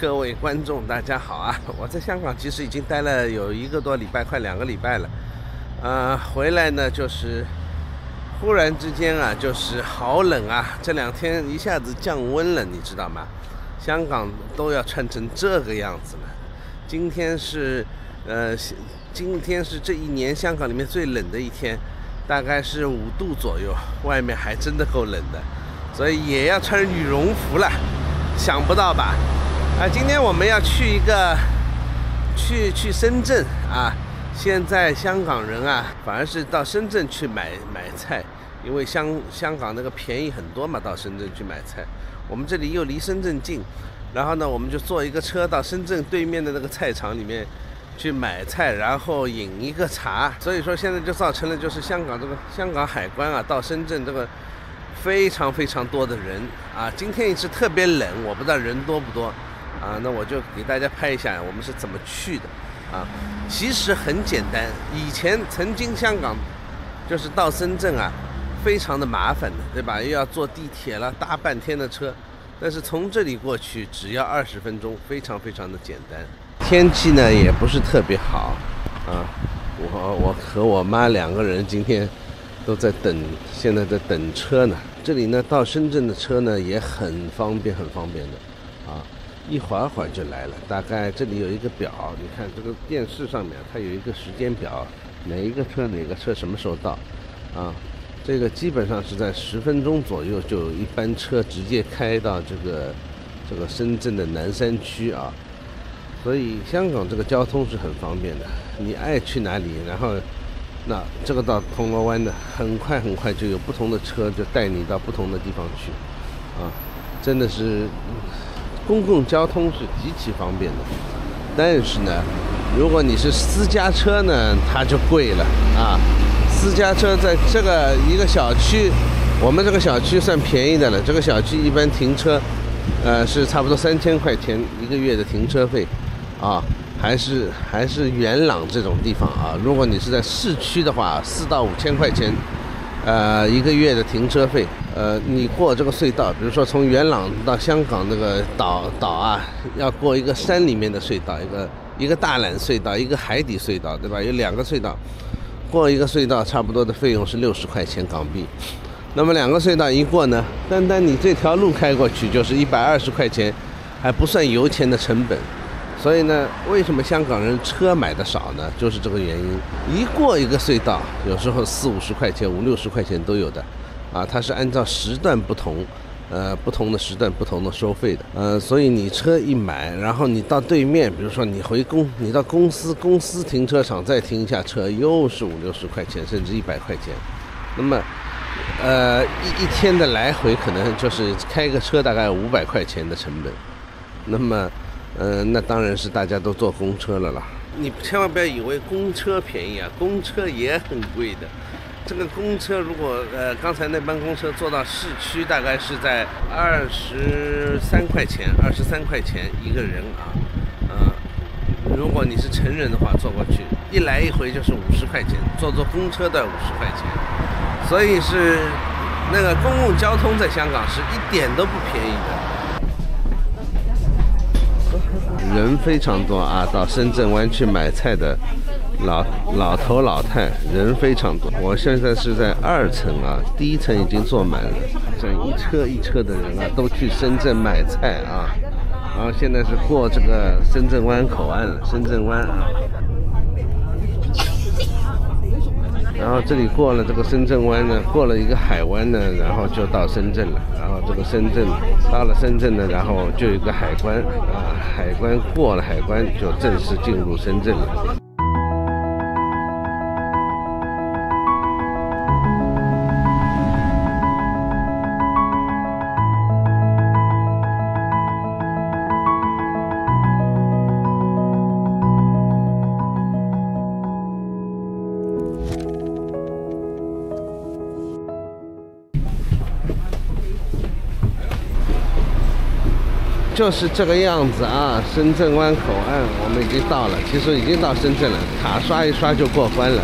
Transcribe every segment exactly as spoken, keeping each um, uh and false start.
各位观众，大家好啊！我在香港其实已经待了有一个多礼拜，快两个礼拜了。呃，回来呢，就是忽然之间啊，就是好冷啊！这两天一下子降温了，你知道吗？香港都要穿成这个样子了。今天是呃，今天是这一年香港里面最冷的一天，大概是五度左右。外面还真的够冷的，所以也要穿羽绒服了。想不到吧？ 啊，今天我们要去一个，去去深圳啊！现在香港人啊，反而是到深圳去买买菜，因为香香港那个便宜很多嘛，到深圳去买菜。我们这里又离深圳近，然后呢，我们就坐一个车到深圳对面的那个菜场里面去买菜，然后饮一个茶。所以说现在就造成了就是香港这个香港海关啊，到深圳这个非常非常多的人啊。今天也是特别冷，我不知道人多不多。 啊，那我就给大家拍一下我们是怎么去的，啊，其实很简单。以前曾经香港就是到深圳啊，非常的麻烦的，对吧？又要坐地铁了，搭半天的车。但是从这里过去只要二十分钟，非常非常的简单。天气呢也不是特别好，啊，我我和我妈两个人今天都在等，现在在等车呢。这里呢到深圳的车呢也很方便，很方便的，啊。 一会儿会儿就来了，大概这里有一个表，你看这个电视上面它有一个时间表，哪一个车哪个车什么时候到，啊，这个基本上是在十分钟左右就有一班车直接开到这个这个深圳的南山区啊，所以香港这个交通是很方便的，你爱去哪里，然后那这个到铜锣湾的，很快很快就有不同的车就带你到不同的地方去，啊，真的是。 公共交通是极其方便的，但是呢，如果你是私家车呢，它就贵了啊。私家车在这个一个小区，我们这个小区算便宜的了。这个小区一般停车，呃，是差不多三千块钱一个月的停车费，啊，还是还是元朗这种地方啊。如果你是在市区的话，四到五千块钱，呃，一个月的停车费。 呃，你过这个隧道，比如说从元朗到香港那个岛岛啊，要过一个山里面的隧道，一个一个大榄隧道，一个海底隧道，对吧？有两个隧道，过一个隧道差不多的费用是六十块钱港币。那么两个隧道一过呢，单单你这条路开过去就是一百二十块钱，还不算油钱的成本。所以呢，为什么香港人车买的少呢？就是这个原因。一过一个隧道，有时候四五十块钱、五六十块钱都有的。 啊，它是按照时段不同，呃，不同的时段不同的收费的，呃，所以你车一买，然后你到对面，比如说你回公，你到公司公司停车场再停一下车，又是五六十块钱，甚至一百块钱，那么，呃，一一天的来回可能就是开个车大概五百块钱的成本，那么，呃，那当然是大家都坐公车了啦。你千万不要以为公车便宜啊，公车也很贵的。 这个公车如果呃刚才那班公车坐到市区，大概是在二十三块钱，二十三块钱一个人啊，呃，如果你是成人的话，坐过去一来一回就是五十块钱，坐坐公车都要五十块钱，所以是那个公共交通在香港是一点都不便宜的，人非常多啊，到深圳湾去买菜的。 老老头老太人非常多，我现在是在二层啊，第一层已经坐满了，这一车一车的人啊，都去深圳买菜啊，然后现在是过这个深圳湾口岸了，深圳湾啊，然后这里过了这个深圳湾呢，过了一个海湾呢，然后就到深圳了，然后这个深圳到了深圳呢，然后就有一个海关啊，海关过了海关就正式进入深圳了。 就是这个样子啊，深圳湾口岸我们已经到了，其实已经到深圳了，卡刷一刷就过关了，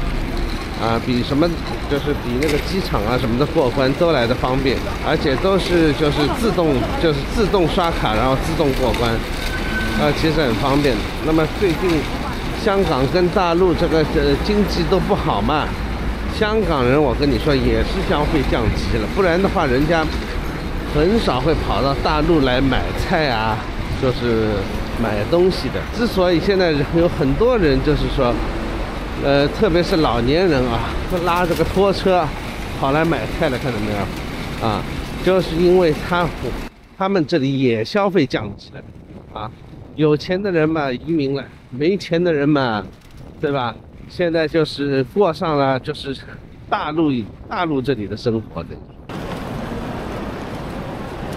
啊，比什么就是比那个机场啊什么的过关都来的方便，而且都是就是自动就是自动刷卡，然后自动过关，呃，其实很方便。那么最近香港跟大陆这个呃经济都不好嘛，香港人我跟你说也是消费降级了，不然的话人家很少会跑到大陆来买菜啊，就是买东西的。之所以现在有很多人就是说，呃，特别是老年人啊，拉着个拖车跑来买菜了，看到没有？啊，就是因为他他们这里也消费降级了。 啊，有钱的人嘛移民了，没钱的人嘛，对吧？现在就是过上了就是大陆大陆这里的生活的。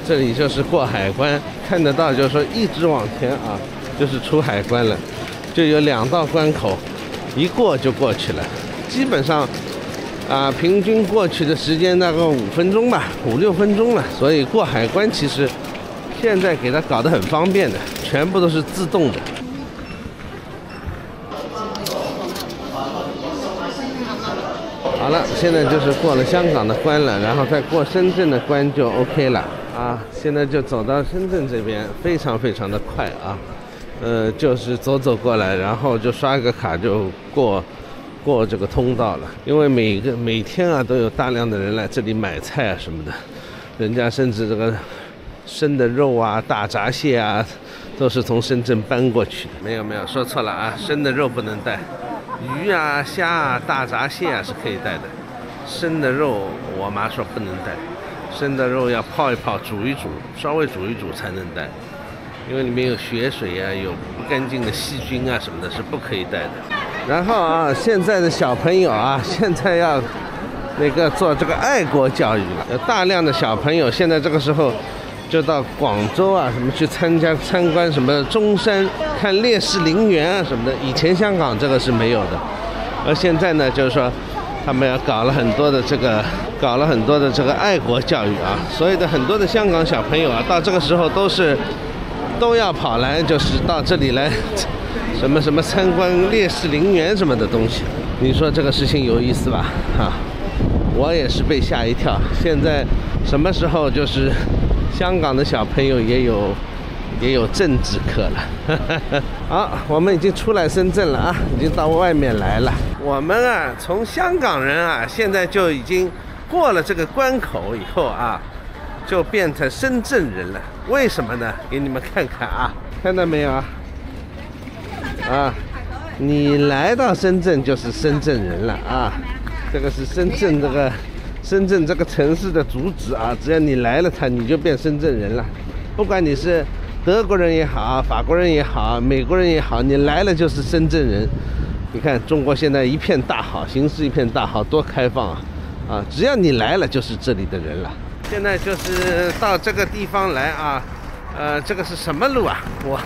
这里就是过海关，看得到就是说一直往前啊，就是出海关了，就有两道关口，一过就过去了。基本上啊，平均过去的时间大概五分钟吧，五六分钟了。所以过海关其实。 现在给它搞得很方便的，全部都是自动的。好了，现在就是过了香港的关了，然后再过深圳的关就 OK 了啊。现在就走到深圳这边，非常非常的快啊。呃，就是走走过来，然后就刷个卡就过过这个通道了。因为每个每天啊都有大量的人来这里买菜啊什么的，人家甚至这个。 生的肉啊，大闸蟹啊，都是从深圳搬过去的。没有没有，说错了啊，生的肉不能带，鱼啊、虾啊、大闸蟹啊是可以带的。生的肉，我妈说不能带，生的肉要泡一泡、煮一煮，稍微煮一煮才能带，因为里面有血水啊、有不干净的细菌啊什么的，是不可以带的。然后啊，现在的小朋友啊，现在要那个做这个爱国教育了，有大量的小朋友现在这个时候。 就到广州啊，什么去参加参观什么中山看烈士陵园啊什么的，以前香港这个是没有的，而现在呢，就是说他们要搞了很多的这个，搞了很多的这个爱国教育啊，所有的很多的香港小朋友啊，到这个时候都是都要跑来，就是到这里来，什么什么参观烈士陵园什么的东西，你说这个事情有意思吧？啊，我也是被吓一跳，现在什么时候就是。 香港的小朋友也有，也有政治课了。好，我们已经出来深圳了啊，已经到外面来了。我们啊，从香港人啊，现在就已经过了这个关口以后啊，就变成深圳人了。为什么呢？给你们看看啊，看到没有啊？啊，你来到深圳就是深圳人了啊，这个是深圳这个。 深圳这个城市的主旨啊，只要你来了它，你就变深圳人了。不管你是德国人也好，法国人也好，美国人也好，你来了就是深圳人。你看中国现在一片大好，形势一片大好，多开放啊！啊，只要你来了就是这里的人了。现在就是到这个地方来啊，呃，这个是什么路啊？我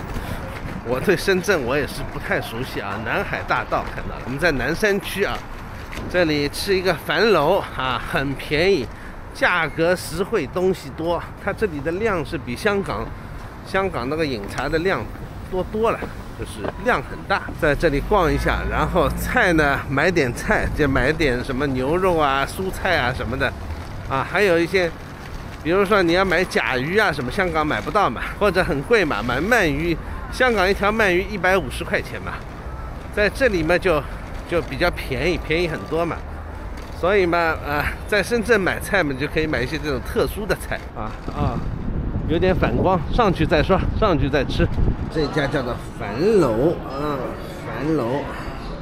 我对深圳我也是不太熟悉啊。南海大道看到了，我们在南山区啊。 这里吃一个樊楼啊，很便宜，价格实惠，东西多。它这里的量是比香港，香港那个饮茶的量多多了，就是量很大。在这里逛一下，然后菜呢，买点菜，就买点什么牛肉啊、蔬菜啊什么的，啊，还有一些，比如说你要买甲鱼啊什么，香港买不到嘛，或者很贵嘛，买鳗鱼，香港一条鳗鱼一百五十块钱嘛，在这里嘛就。 就比较便宜，便宜很多嘛，所以嘛，啊，在深圳买菜嘛，就可以买一些这种特殊的菜啊啊，有点反光，上去再说，上去再吃。这家叫做樊楼啊，樊楼，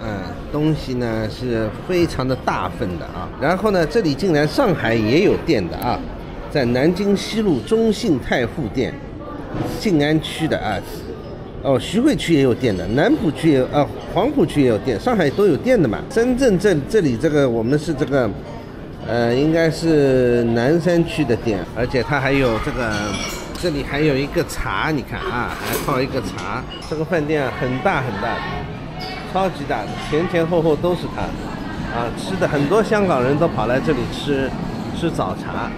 嗯、啊，东西呢是非常的大份的啊。然后呢，这里竟然上海也有店的啊，在南京西路中信泰富店，静安区的啊。 哦，徐汇区也有店的，南浦区也有，呃，黄浦区也有店，上海都有店的嘛。深圳这这里这个我们是这个，呃，应该是南山区的店，而且它还有这个，这里还有一个茶，你看啊，还泡一个茶。这个饭店啊，很大很大的，超级大的，前前后后都是它的，啊，吃的很多香港人都跑来这里吃吃早茶，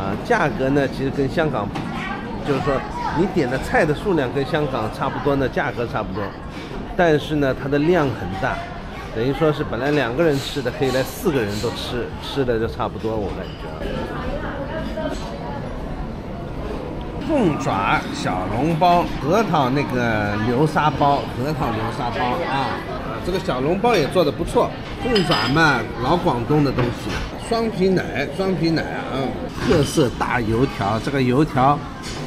啊，价格呢其实跟香港。 就是说，你点的菜的数量跟香港差不多呢，价格差不多，但是呢，它的量很大，等于说是本来两个人吃的，可以来四个人都吃，吃的就差不多，我感觉。凤爪、小笼包、核桃那个流沙包、核桃流沙包啊，这个小笼包也做得不错。凤爪嘛，老广东的东西，双皮奶、双皮奶啊，特色大油条，这个油条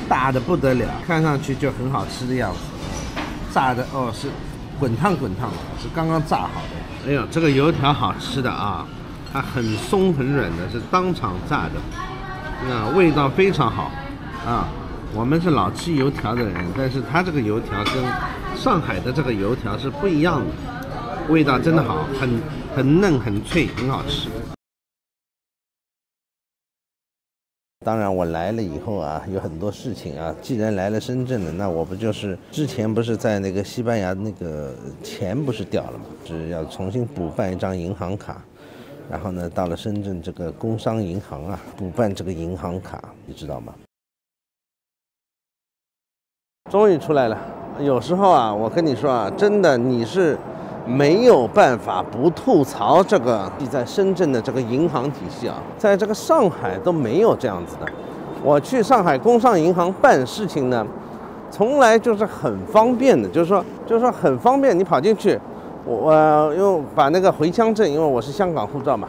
大的不得了，看上去就很好吃的样子。炸的哦，是滚烫滚烫的，是刚刚炸好的。哎呦，这个油条好吃的啊，它很松很软的，是当场炸的。 啊，味道非常好，啊，我们是老吃油条的人，但是他这个油条跟上海的这个油条是不一样的，味道真的好，很很嫩很脆，很好吃。当然我来了以后啊，有很多事情啊，既然来了深圳了，那我不就是之前不是在那个西班牙那个钱不是掉了嘛，是要重新补办一张银行卡。 然后呢，到了深圳这个工商银行啊，补办这个银行卡，你知道吗？终于出来了。有时候啊，我跟你说啊，真的你是没有办法不吐槽这个在深圳的这个银行体系啊，在这个上海都没有这样子的。我去上海工商银行办事情呢，从来就是很方便的，就是说，就是说很方便，你跑进去。 我我又把那个回乡证，因为我是香港护照嘛，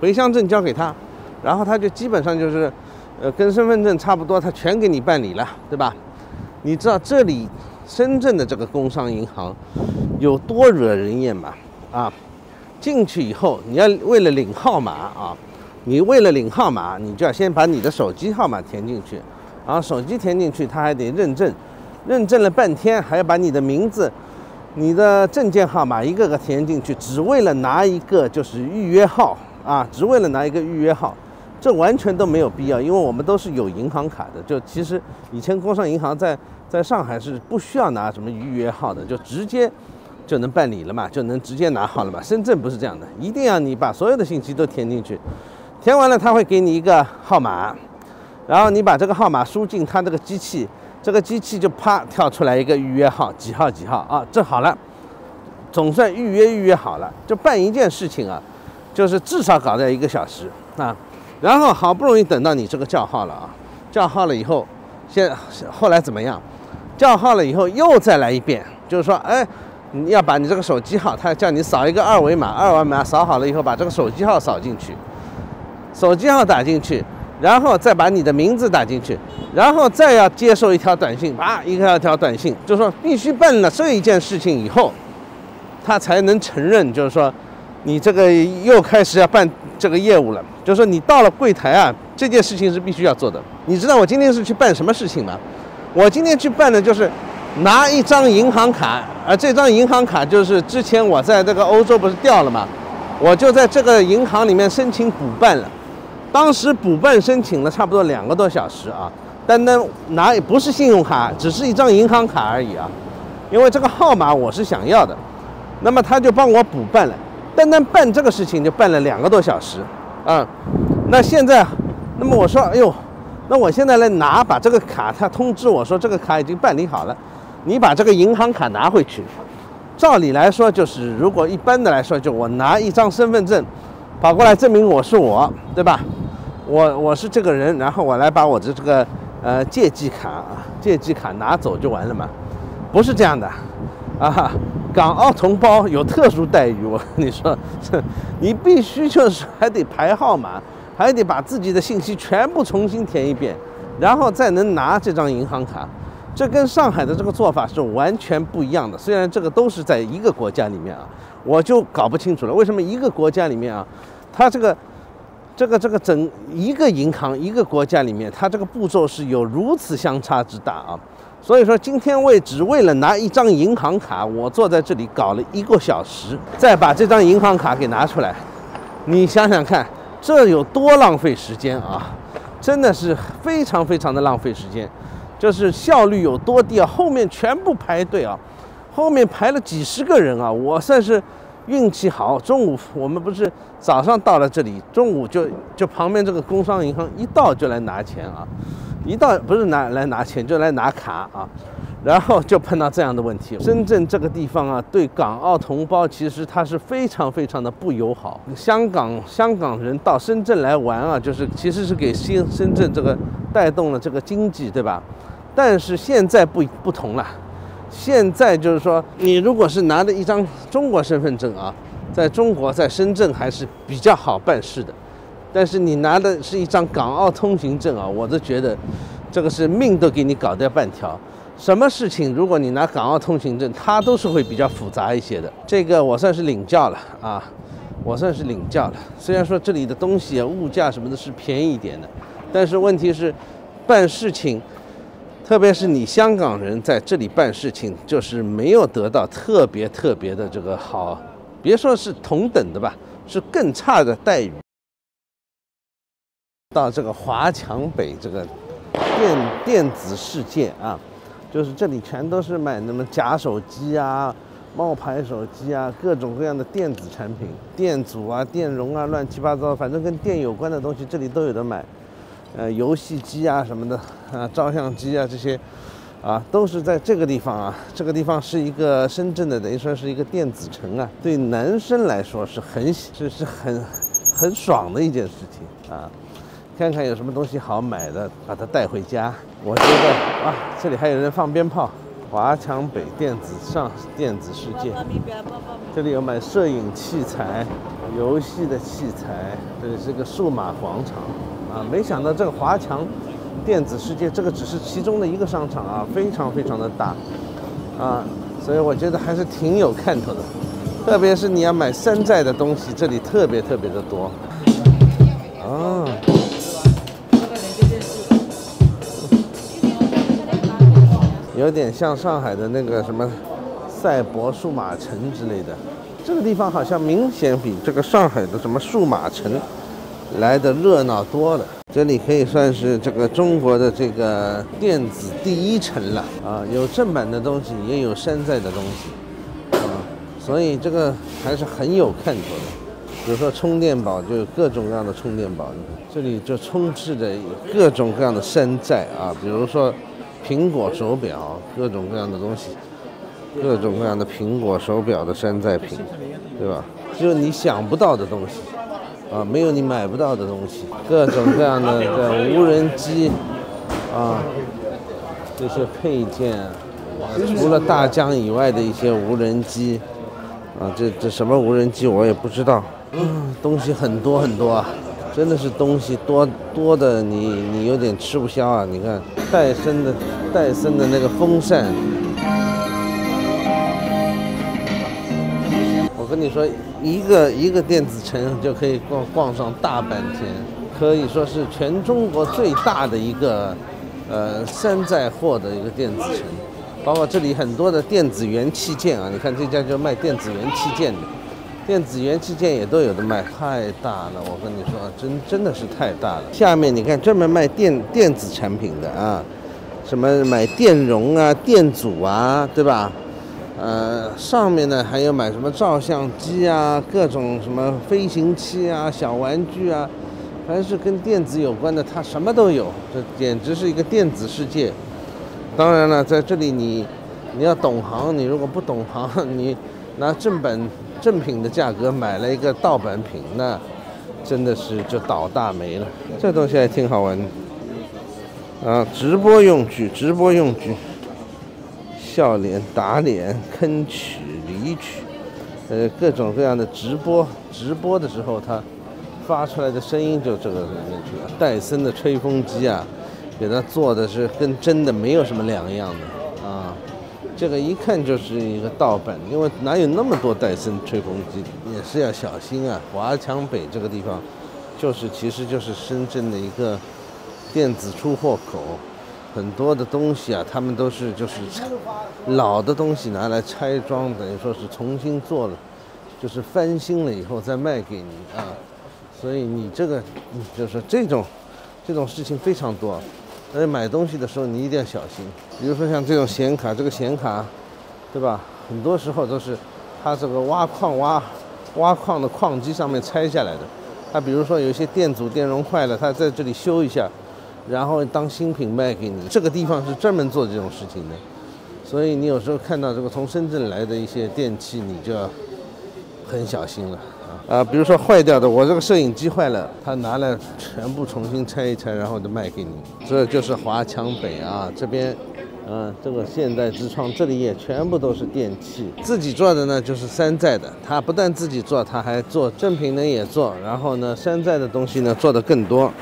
回乡证交给他，然后他就基本上就是，呃，跟身份证差不多，他全给你办理了，对吧？你知道这里深圳的这个工商银行有多惹人厌吗？啊，进去以后你要为了领号码啊，你为了领号码，你就要先把你的手机号码填进去，然后手机填进去，他还得认证，认证了半天还要把你的名字。 你的证件号码一个个填进去，只为了拿一个就是预约号啊，只为了拿一个预约号，这完全都没有必要，因为我们都是有银行卡的。就其实以前工商银行在在上海是不需要拿什么预约号的，就直接就能办理了嘛，就能直接拿号了嘛。深圳不是这样的，一定要你把所有的信息都填进去，填完了他会给你一个号码，然后你把这个号码输进他这个机器。 这个机器就啪跳出来一个预约号，几号几号啊？这好了，总算预约预约好了。就办一件事情啊，就是至少搞掉一个小时啊。然后好不容易等到你这个叫号了啊，叫号了以后，先后来怎么样？叫号了以后又再来一遍，就是说，哎，你要把你这个手机号，他叫你扫一个二维码，二维码扫好了以后，把这个手机号扫进去，手机号打进去。 然后再把你的名字打进去，然后再要接受一条短信，啊，一条条短信，就说必须办了这一件事情以后，他才能承认，就是说，你这个又开始要办这个业务了，就是说你到了柜台啊，这件事情是必须要做的。你知道我今天是去办什么事情吗？我今天去办的就是拿一张银行卡，而这张银行卡就是之前我在这个欧洲不是掉了吗？我就在这个银行里面申请补办了。 当时补办申请了差不多两个多小时啊，单单拿不是信用卡，只是一张银行卡而已啊，因为这个号码我是想要的，那么他就帮我补办了，单单办这个事情就办了两个多小时啊。那现在，那么我说，哎呦，那我现在来拿把这个卡，他通知我说这个卡已经办理好了，你把这个银行卡拿回去。照理来说，就是如果一般的来说，就我拿一张身份证跑过来证明我是我，对吧？ 我我是这个人，然后我来把我的这个呃借记卡啊借记卡拿走就完了嘛，不是这样的啊！港澳同胞有特殊待遇，我跟你说，你必须就是还得排号码，还得把自己的信息全部重新填一遍，然后再能拿这张银行卡，这跟上海的这个做法是完全不一样的。虽然这个都是在一个国家里面啊，我就搞不清楚了，为什么一个国家里面啊，它这个。 这个这个整一个银行一个国家里面，它这个步骤是有如此相差之大啊！所以说今天为只为了拿一张银行卡，我坐在这里搞了一个小时，再把这张银行卡给拿出来，你想想看，这有多浪费时间啊！真的是非常非常的浪费时间，就是效率有多低啊！后面全部排队啊，后面排了几十个人啊，我算是。 运气好，中午我们不是早上到了这里，中午就就旁边这个工商银行一到就来拿钱啊，一到不是拿来拿钱就来拿卡啊，然后就碰到这样的问题。深圳这个地方啊，对港澳同胞其实它是非常非常的不友好。香港香港人到深圳来玩啊，就是其实是给深深圳这个带动了这个经济，对吧？但是现在不不同了，现在就是说，你如果是拿着一张中国身份证啊，在中国在深圳还是比较好办事的，但是你拿的是一张港澳通行证啊，我都觉得这个是命都给你搞掉半条。 什么事情，如果你拿港澳通行证，它都是会比较复杂一些的。这个我算是领教了啊，我算是领教了。虽然说这里的东西、物价什么的是便宜一点的，但是问题是，办事情，特别是你香港人在这里办事情，就是没有得到特别特别的这个好，别说是同等的吧，是更差的待遇。到这个华强北这个电电子世界啊。 就是这里全都是买那么假手机啊、冒牌手机啊，各种各样的电子产品、电阻啊、电容啊，乱七八糟，反正跟电有关的东西这里都有的买。呃，游戏机啊什么的，啊，照相机啊这些，啊，都是在这个地方啊。这个地方是一个深圳的，等于说是一个电子城啊。对男生来说是很是是很很爽的一件事情啊。 看看有什么东西好买的，把它带回家。我觉得啊，这里还有人放鞭炮。华强北电子上电子世界，这里有买摄影器材、游戏的器材。这里是个数码广场啊，没想到这个华强电子世界这个只是其中的一个商场啊，非常非常的大啊，所以我觉得还是挺有看头的。特别是你要买山寨的东西，这里特别特别的多啊。 有点像上海的那个什么赛博数码城之类的，这个地方好像明显比这个上海的什么数码城来的热闹多了。这里可以算是这个中国的这个电子第一城了啊，有正版的东西，也有山寨的东西啊，所以这个还是很有看头的。比如说充电宝，就有各种各样的充电宝，这里就充斥着各种各样的山寨啊，比如说。 苹果手表，各种各样的东西，各种各样的苹果手表的山寨品，对吧？只有你想不到的东西，啊，没有你买不到的东西，各种各样的对无人机，啊，这些配件，除了大疆以外的一些无人机，啊，这这什么无人机我也不知道，嗯，东西很多很多啊。 真的是东西多多的你，你你有点吃不消啊！你看，戴森的戴森的那个风扇，我跟你说，一个一个电子城就可以逛逛上大半天，可以说是全中国最大的一个，呃，山寨货的一个电子城，包括这里很多的电子元器件啊！你看这家就卖电子元器件的。 电子元器件也都有的卖，太大了！我跟你说，真真的是太大了。下面你看，专门卖电电子产品的啊，什么买电容啊、电阻啊，对吧？呃，上面呢还有买什么照相机啊、各种什么飞行器啊、小玩具啊，凡是跟电子有关的，它什么都有。这简直是一个电子世界。当然了，在这里你你要懂行，你如果不懂行，你拿正本。 正品的价格买了一个盗版品，那真的是就倒大霉了。这东西还挺好玩的啊！直播用具，直播用具，笑脸、打脸、坑渠、离渠，呃，各种各样的直播，直播的时候它发出来的声音就这个里面去了。戴森的吹风机啊，给它做的是跟真的没有什么两样的啊。 这个一看就是一个盗版，因为哪有那么多戴森吹风机，也是要小心啊。华强北这个地方，就是其实就是深圳的一个电子出货口，很多的东西啊，他们都是就是老的东西拿来拆装，等于说是重新做了，就是翻新了以后再卖给你啊。所以你这个就是这种这种事情非常多。 所以买东西的时候你一定要小心，比如说像这种显卡，这个显卡，对吧？很多时候都是它这个挖矿挖挖矿的矿机上面拆下来的。它比如说有一些电阻、电容坏了，它在这里修一下，然后当新品卖给你。这个地方是专门做这种事情的，所以你有时候看到这个从深圳来的一些电器，你就要很小心了啊。啊，比如说坏掉的，我这个摄影机坏了，他拿来全部重新拆一拆，然后就卖给你。这就是华强北啊，这边。 嗯，这个现代之窗这里也全部都是电器，自己做的呢就是山寨的。他不但自己做，他还做正品的也做，然后呢山寨的东西呢做的更多。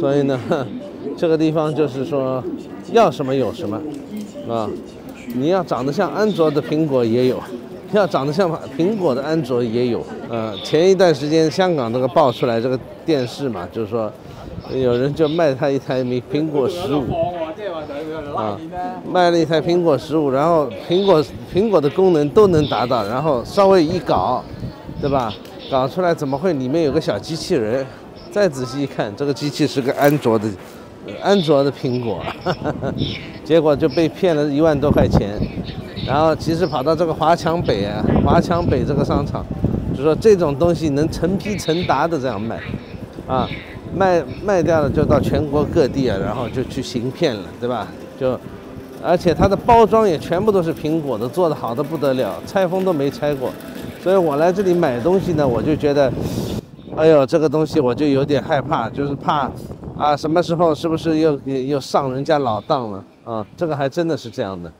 所以呢，这个地方就是说要什么有什么啊，你要长得像安卓的苹果也有，要长得像苹果的安卓也有。呃，前一段时间香港这个爆出来这个电视嘛，就是说有人就卖他一台苹果十五。 啊，卖了一台苹果十五，然后苹果苹果的功能都能达到，然后稍微一搞，对吧？搞出来怎么会里面有个小机器人？再仔细一看，这个机器是个安卓的，安卓的苹果，呵呵结果就被骗了一万多块钱。然后其实跑到这个华强北啊，华强北这个商场，就说这种东西能成批成沓的这样卖，啊。 卖卖掉了就到全国各地啊，然后就去行骗了，对吧？就，而且它的包装也全部都是苹果的，做得好的不得了，拆封都没拆过。所以我来这里买东西呢，我就觉得，哎呦，这个东西我就有点害怕，就是怕啊，什么时候是不是又又上人家老当了啊？这个还真的是这样的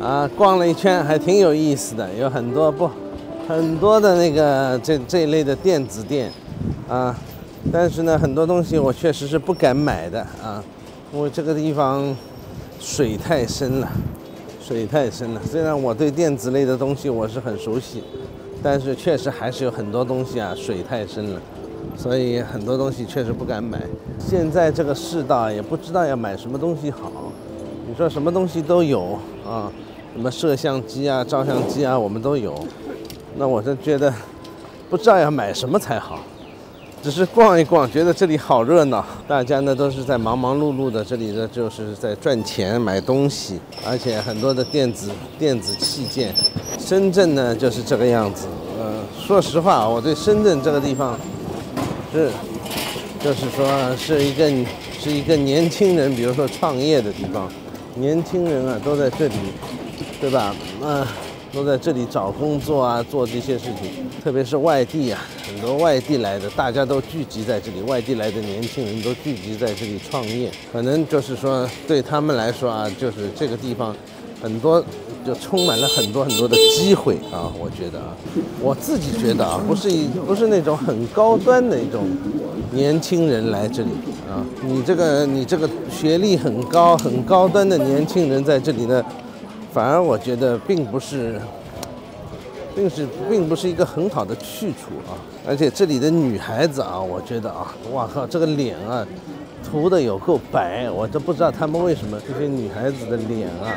啊。逛了一圈还挺有意思的，有很多不很多的那个这这一类的电子店啊。 但是呢，很多东西我确实是不敢买的啊，因为这个地方水太深了，水太深了。虽然我对电子类的东西我是很熟悉，但是确实还是有很多东西啊，水太深了，所以很多东西确实不敢买。现在这个世道也不知道要买什么东西好，你说什么东西都有啊，什么摄像机啊、照相机啊，我们都有。那我是觉得不知道要买什么才好。 只是逛一逛，觉得这里好热闹，大家呢都是在忙忙碌碌的，这里呢就是在赚钱买东西，而且很多的电子电子器件。深圳呢就是这个样子，呃，说实话，我对深圳这个地方是，就是说是一个是一个年轻人，比如说创业的地方，年轻人啊都在这里，对吧？嗯、呃。 都在这里找工作啊，做这些事情，特别是外地啊，很多外地来的，大家都聚集在这里，外地来的年轻人都聚集在这里创业。可能就是说，对他们来说啊，就是这个地方，很多就充满了很多很多的机会啊。我觉得啊，我自己觉得啊，不是不是那种很高端的一种年轻人来这里啊，你这个你这个学历很高很高端的年轻人在这里呢。 反而我觉得并不是，并是并不是一个很好的去处啊！而且这里的女孩子啊，我觉得啊，哇靠，这个脸啊，涂的有够白，我都不知道她们为什么这些女孩子的脸啊，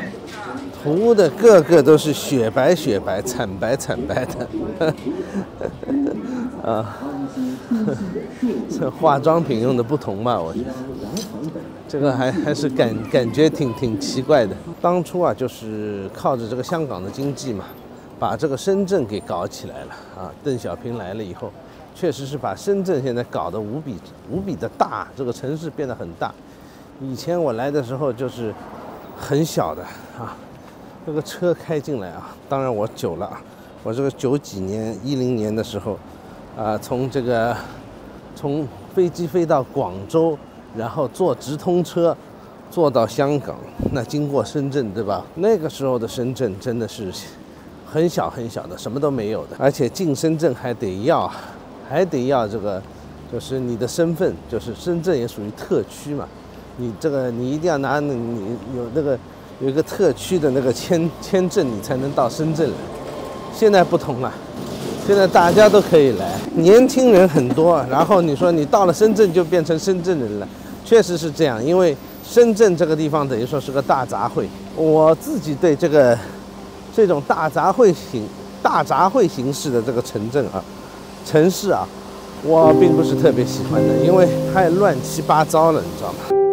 涂的个个都是雪白雪白、惨白惨白的，啊，这化妆品用的不同吧，我觉得。 这个还还是感感觉挺挺奇怪的。当初啊，就是靠着这个香港的经济嘛，把这个深圳给搞起来了啊。邓小平来了以后，确实是把深圳现在搞得无比无比的大，这个城市变得很大。以前我来的时候就是很小的啊，这个车开进来啊，当然我久了，我这个九几年、一零年的时候，啊，从这个从飞机飞到广州。 然后坐直通车，坐到香港，那经过深圳，对吧？那个时候的深圳真的是很小很小的，什么都没有的。而且进深圳还得要，还得要这个，就是你的身份，就是深圳也属于特区嘛。你这个你一定要拿你有那个有一个特区的那个签签证，你才能到深圳来。现在不同了。 现在大家都可以来，年轻人很多。然后你说你到了深圳就变成深圳人了，确实是这样。因为深圳这个地方等于说是个大杂烩。我自己对这个这种大杂烩型、大杂烩形式的这个城镇啊、城市啊，我并不是特别喜欢的，因为太乱七八糟了，你知道吗？